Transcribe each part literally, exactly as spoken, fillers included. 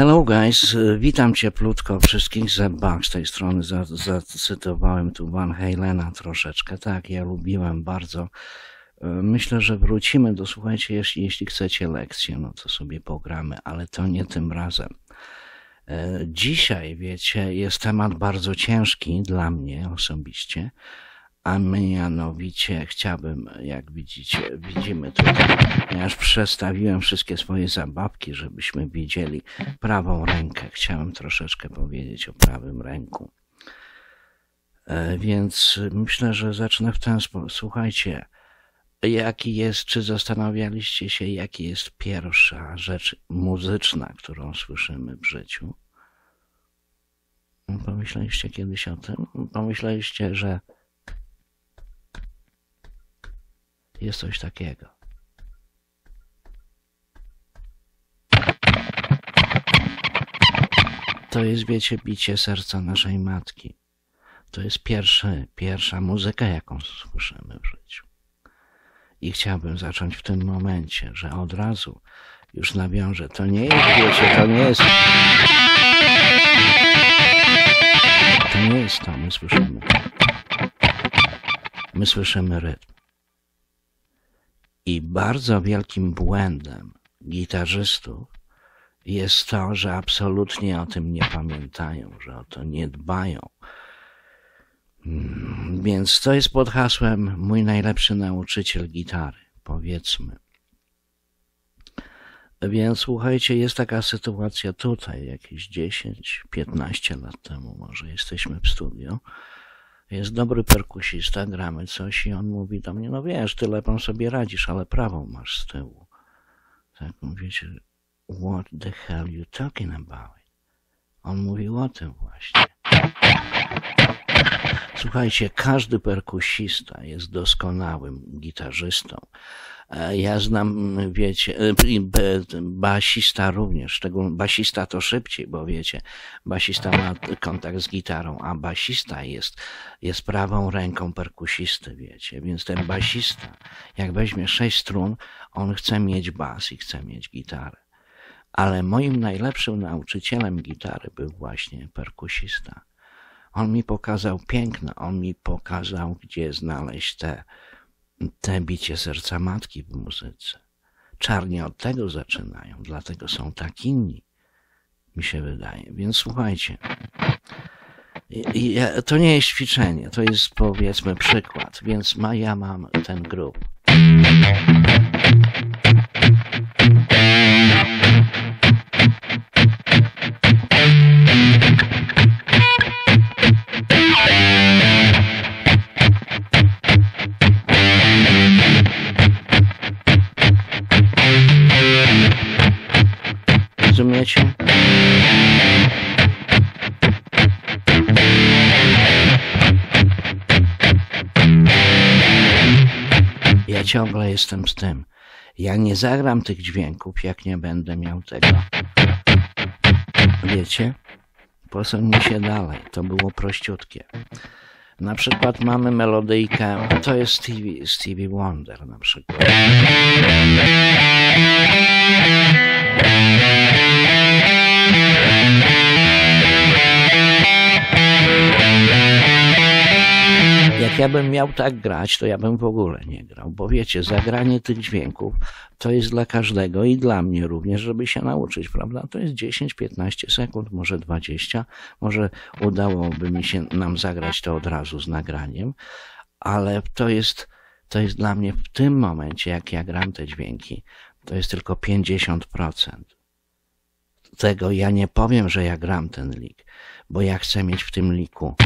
Hello guys, witam cieplutko wszystkich, Zeb Bach z tej strony, zacytowałem tu Van Halena troszeczkę, tak, ja lubiłem bardzo, myślę, że wrócimy do, słuchajcie, jeśli, jeśli chcecie lekcję, no to sobie pogramy, ale to nie tym razem. Dzisiaj, wiecie, jest temat bardzo ciężki dla mnie osobiście, a mianowicie chciałbym, jak widzicie, widzimy tutaj, ja już przestawiłem wszystkie swoje zabawki, żebyśmy widzieli prawą rękę. Chciałem troszeczkę powiedzieć o prawym ręku. Więc myślę, że zacznę w ten sposób. Słuchajcie, jaki jest, czy zastanawialiście się, jaki jest pierwsza rzecz muzyczna, którą słyszymy w życiu? Pomyśleliście kiedyś o tym? Pomyśleliście, że jest coś takiego. To jest, wiecie, bicie serca naszej matki. To jest pierwszy, pierwsza muzyka, jaką słyszymy w życiu. I chciałbym zacząć w tym momencie, że od razu już nawiążę. To nie jest, wiecie, to nie jest... To nie jest to, my słyszymy. My słyszymy rytm. I bardzo wielkim błędem gitarzystów jest to, że absolutnie o tym nie pamiętają, że o to nie dbają. Więc to jest pod hasłem mój najlepszy nauczyciel gitary, powiedzmy. Więc słuchajcie, jest taka sytuacja tutaj, jakieś dziesięć, piętnaście lat temu może, jesteśmy w studiu. Jest dobry perkusista, gramy coś i on mówi do mnie, no wiesz, ty lepiej sobie radzisz, ale prawą masz z tyłu. Tak, mówicie, what the hell you talking about? On mówił o tym właśnie. Słuchajcie, każdy perkusista jest doskonałym gitarzystą. Ja znam, wiecie, basista również, szczególnie basista to szybciej, bo wiecie, basista ma kontakt z gitarą, a basista jest, jest prawą ręką perkusisty, wiecie, więc ten basista, jak weźmie sześć strun, on chce mieć bas i chce mieć gitarę. Ale moim najlepszym nauczycielem gitary był właśnie perkusista. On mi pokazał piękno, on mi pokazał, gdzie znaleźć te, te bicie serca matki w muzyce. Czarni od tego zaczynają, dlatego są tak inni, mi się wydaje. Więc słuchajcie, to nie jest ćwiczenie, to jest powiedzmy przykład, więc ma, ja mam ten groove. Rozumiecie? Ja ciągle jestem z tym. Ja nie zagram tych dźwięków, jak nie będę miał tego. Wiecie? Posuńmy się dalej. To było prościutkie. Na przykład mamy melodyjkę, to jest Stevie, Stevie Wonder na przykład. Jak ja bym miał tak grać, to ja bym w ogóle nie grał, bo wiecie, zagranie tych dźwięków to jest dla każdego i dla mnie również, żeby się nauczyć, prawda? To jest dziesięć, piętnaście sekund, może dwadzieścia, może udałoby mi się nam zagrać to od razu z nagraniem, ale to jest, to jest dla mnie w tym momencie, jak ja gram te dźwięki, to jest tylko pięćdziesiąt procent. Tego ja nie powiem, że ja gram ten lik, bo ja chcę mieć w tym liku.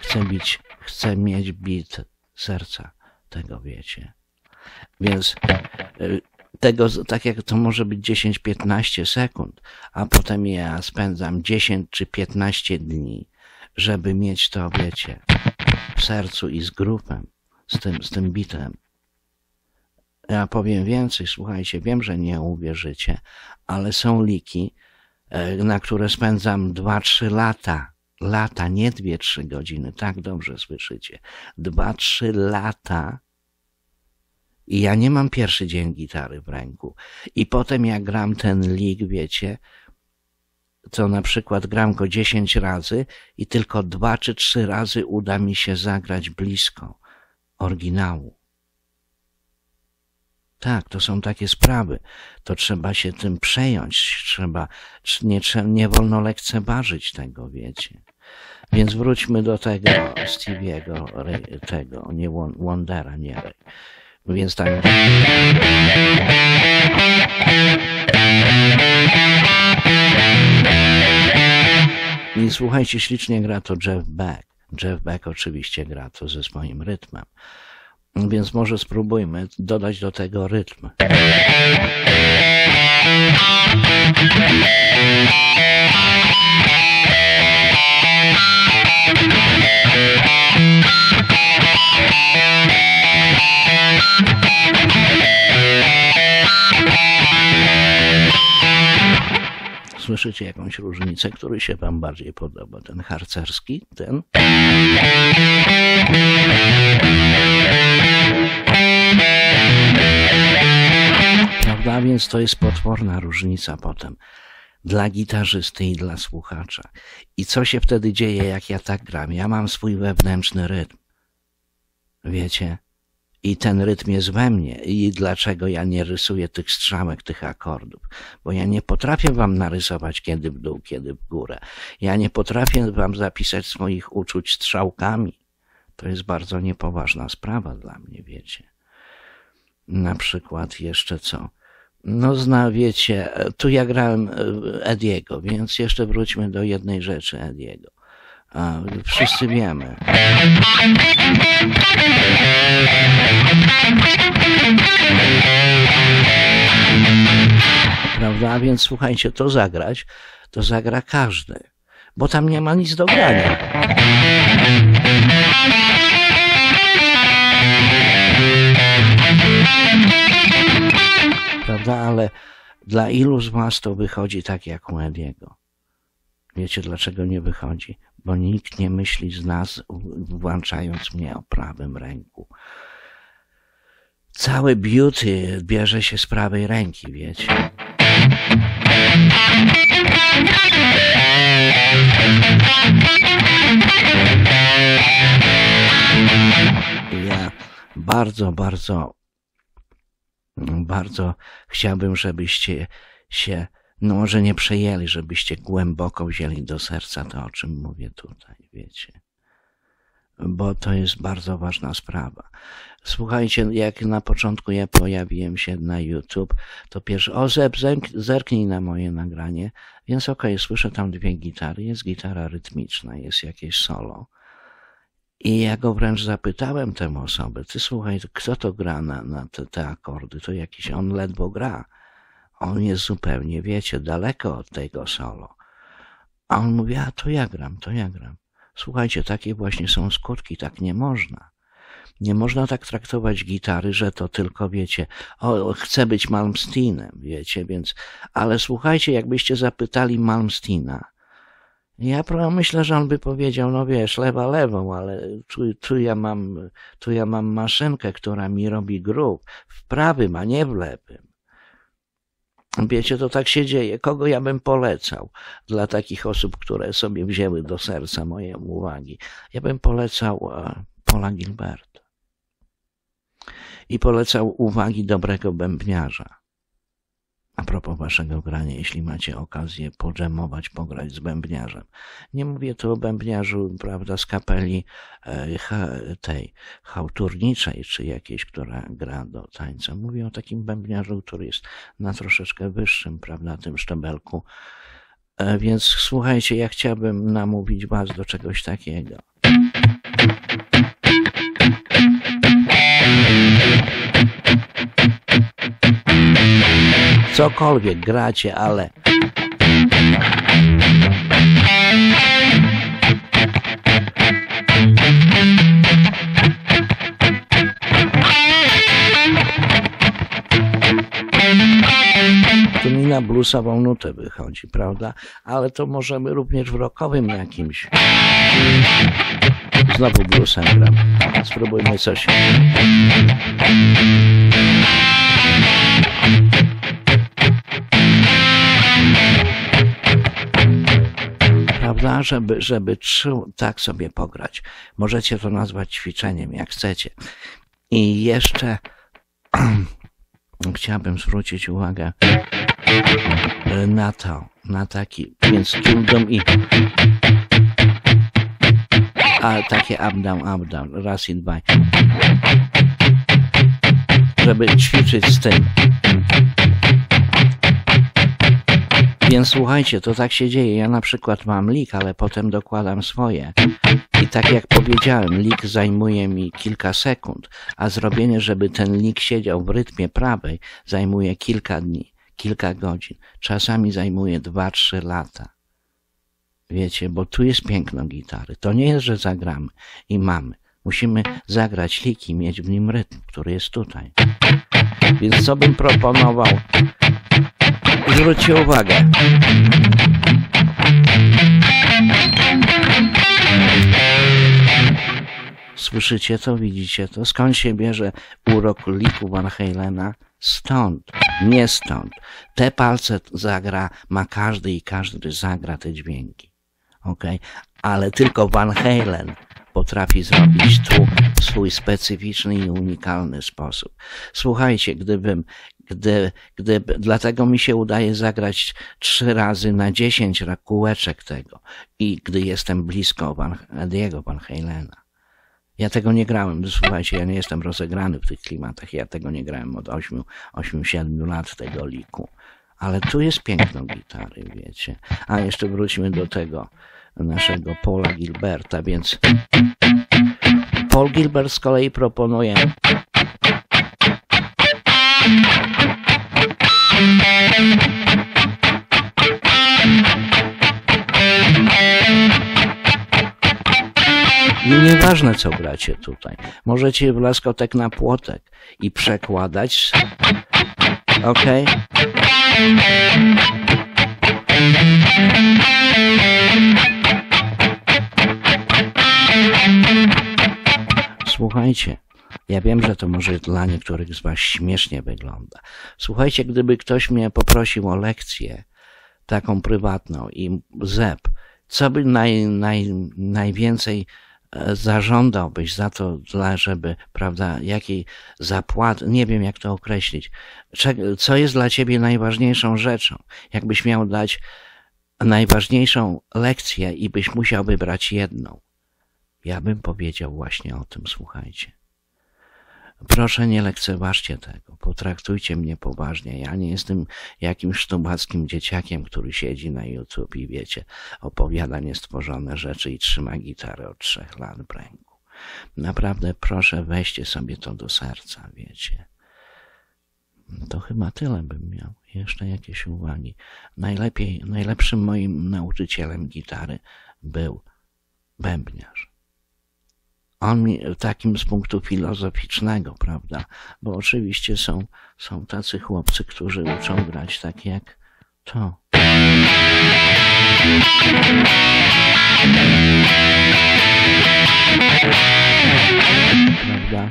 Chcę bić, chcę mieć bit serca, tego wiecie. Więc tego, tak jak to może być dziesięć, piętnaście sekund, a potem ja spędzam dziesięć czy piętnaście dni, żeby mieć to, wiecie, w sercu i z grupem, z tym, z tym bitem. Ja powiem więcej, słuchajcie, wiem, że nie uwierzycie, ale są liki, na które spędzam dwa, trzy lata. Lata, nie dwie, trzy godziny, tak dobrze słyszycie. dwa, trzy lata I ja nie mam pierwszy dzień gitary w ręku. I potem ja gram ten lick, wiecie, co na przykład gram go dziesięć razy i tylko dwa czy trzy razy uda mi się zagrać blisko oryginału. Tak, to są takie sprawy. To trzeba się tym przejąć. Trzeba, nie, nie wolno lekceważyć tego, wiecie. Więc wróćmy do tego Stevie'ego, tego, nie Wondera, nie. Więc tak. I słuchajcie, ślicznie gra to Jeff Beck. Jeff Beck oczywiście gra to ze swoim rytmem. Więc może spróbujmy dodać do tego rytm. Słyszycie jakąś różnicę, który się wam bardziej podoba? Ten harcerski, ten? Prawda? Więc to jest potworna różnica potem dla gitarzysty i dla słuchacza. I co się wtedy dzieje, jak ja tak gram? Ja mam swój wewnętrzny rytm. Wiecie? I ten rytm jest we mnie. I dlaczego ja nie rysuję tych strzałek, tych akordów? Bo ja nie potrafię wam narysować kiedy w dół, kiedy w górę. Ja nie potrafię wam zapisać swoich uczuć strzałkami. To jest bardzo niepoważna sprawa dla mnie, wiecie. Na przykład jeszcze co? No zna, wiecie, tu ja grałem Ediego, więc jeszcze wróćmy do jednej rzeczy Ediego. A, wszyscy wiemy. Prawda? Więc słuchajcie, to zagrać, to zagra każdy, bo tam nie ma nic do grania. Prawda? Ale dla ilu z was to wychodzi tak jak u Ediego? Wiecie dlaczego nie wychodzi? Bo nikt nie myśli z nas, włączając mnie o prawym ręku. Cały beauty bierze się z prawej ręki, wiecie. Ja bardzo, bardzo, bardzo chciałbym, żebyście się... No może nie przejęli, żebyście głęboko wzięli do serca to, o czym mówię tutaj, wiecie. Bo to jest bardzo ważna sprawa. Słuchajcie, jak na początku ja pojawiłem się na YouTube, to pierwszy, o Zeb, zerknij na moje nagranie. Więc okej, słyszę tam dwie gitary, jest gitara rytmiczna, jest jakieś solo. I ja go wręcz zapytałem tę osobę, ty słuchaj, kto to gra na, na te, te akordy, to jakiś, on ledwo gra. On jest zupełnie, wiecie, daleko od tego solo. A on mówi, a to ja gram, to ja gram. Słuchajcie, takie właśnie są skutki, tak nie można. Nie można tak traktować gitary, że to tylko, wiecie, o, chcę być Malmsteemem, wiecie, więc... Ale słuchajcie, jakbyście zapytali Malmsteena, ja myślę, że on by powiedział, no wiesz, lewa lewą, ale tu, tu, ja mam, tu ja mam maszynkę, która mi robi groove w prawym, a nie w lewym. Wiecie, to tak się dzieje. Kogo ja bym polecał dla takich osób, które sobie wzięły do serca moje uwagi? Ja bym polecał Paula Gilberta. I polecał uwagi dobrego bębniarza. A propos waszego grania, jeśli macie okazję podżemować, pograć z bębniarzem. Nie mówię tu o bębniarzu, prawda, z kapeli e, tej chałturniczej, czy jakiejś, która gra do tańca. Mówię o takim bębniarzu, który jest na troszeczkę wyższym, prawda, tym szczebelku. E, więc słuchajcie, ja chciałbym namówić was do czegoś takiego. Cokolwiek gracie, ale tu mi na bluesową nutę wychodzi, prawda? Ale to możemy również w rockowym jakimś. Znowu bluesem gram. Spróbujmy coś. Prawda, żeby, żeby czuł, tak sobie pograć. Możecie to nazwać ćwiczeniem, jak chcecie. I jeszcze chciałbym zwrócić uwagę na to, na taki, więc kingdom i a takie up down, up down, raz i dwa, żeby ćwiczyć z tym. Więc słuchajcie, to tak się dzieje. Ja na przykład mam lick, ale potem dokładam swoje. I tak jak powiedziałem, lick zajmuje mi kilka sekund, a zrobienie, żeby ten lick siedział w rytmie prawej, zajmuje kilka dni, kilka godzin. Czasami zajmuje dwa trzy lata. Wiecie, bo tu jest piękno gitary. To nie jest, że zagramy i mamy. Musimy zagrać lick i mieć w nim rytm, który jest tutaj. Więc co bym proponował? Zwróćcie uwagę. Słyszycie to, widzicie to? Skąd się bierze urok liku Van Halena? Stąd, nie stąd. Te palce zagra, ma każdy i każdy zagra te dźwięki. Okay? Ale tylko Van Halen potrafi zrobić tu w swój specyficzny i unikalny sposób. Słuchajcie, gdybym Gdy, gdy, dlatego mi się udaje zagrać trzy razy na dziesięć kółeczek tego i gdy jestem blisko Eddiego Van Halena. Ja tego nie grałem, słuchajcie, ja nie jestem rozegrany w tych klimatach, ja tego nie grałem od ośmiu do siedmiu lat tego liku. Ale tu jest piękno gitary, wiecie. A jeszcze wróćmy do tego naszego Paula Gilberta, więc Paul Gilbert z kolei proponuje i nieważne co gracie tutaj, możecie w laskotek na płotek i przekładać, ok? Słuchajcie, ja wiem, że to może dla niektórych z was śmiesznie wygląda. Słuchajcie, gdyby ktoś mnie poprosił o lekcję taką prywatną i Zeb, co by naj, naj, najwięcej zażądałbyś za to, dla, żeby, prawda, jakiej zapłaty, nie wiem jak to określić, co jest dla ciebie najważniejszą rzeczą, jakbyś miał dać najważniejszą lekcję i byś musiał wybrać jedną. Ja bym powiedział właśnie o tym, słuchajcie. Proszę, nie lekceważcie tego, potraktujcie mnie poważnie. Ja nie jestem jakimś sztubackim dzieciakiem, który siedzi na YouTube i wiecie, opowiada niestworzone rzeczy i trzyma gitarę od trzech lat w ręku. Naprawdę proszę, weźcie sobie to do serca, wiecie. To chyba tyle bym miał. Jeszcze jakieś uwagi. Najlepiej, najlepszym moim nauczycielem gitary był bębniarz. On mi, takim z punktu filozoficznego, prawda, bo oczywiście są, są tacy chłopcy, którzy uczą grać tak jak to. Prawda?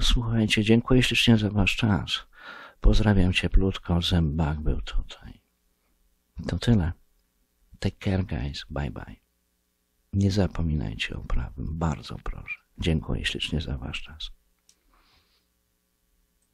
Słuchajcie, dziękuję ślicznie za wasz czas. Pozdrawiam cieplutko, Zeb Bach był tutaj. To tyle. Take care guys, bye bye. Nie zapominajcie o prawym, bardzo proszę. Dziękuję ślicznie za wasz czas.